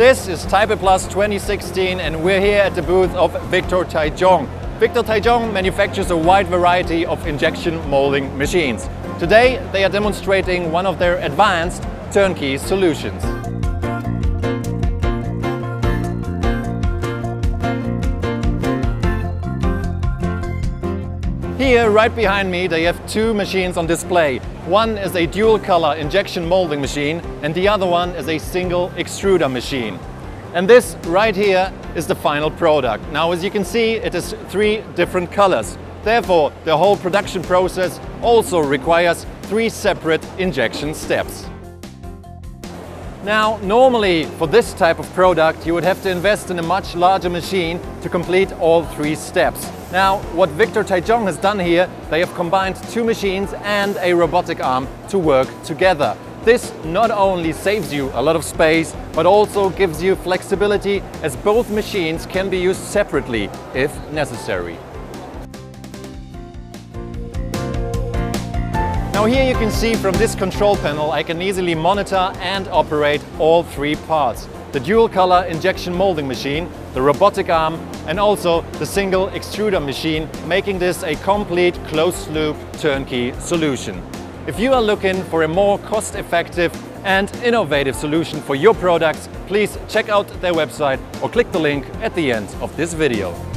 This is Taipei Plas 2016 and we're here at the booth of Victor Taichung. Victor Taichung manufactures a wide variety of injection molding machines. Today they are demonstrating one of their advanced turnkey solutions. Here, right behind me, they have two machines on display. One is a dual color injection molding machine and the other one is a single extruder machine. And this right here is the final product. Now, as you can see, it is three different colors. Therefore, the whole production process also requires three separate injection steps. Now, normally for this type of product, you would have to invest in a much larger machine to complete all three steps. Now, what Victor Taichung has done here, they have combined two machines and a robotic arm to work together. This not only saves you a lot of space, but also gives you flexibility, as both machines can be used separately if necessary. Now here you can see from this control panel I can easily monitor and operate all three parts. The dual color injection molding machine, the robotic arm and also the single extruder machine, making this a complete closed loop turnkey solution. If you are looking for a more cost-effective and innovative solution for your products, please check out their website or click the link at the end of this video.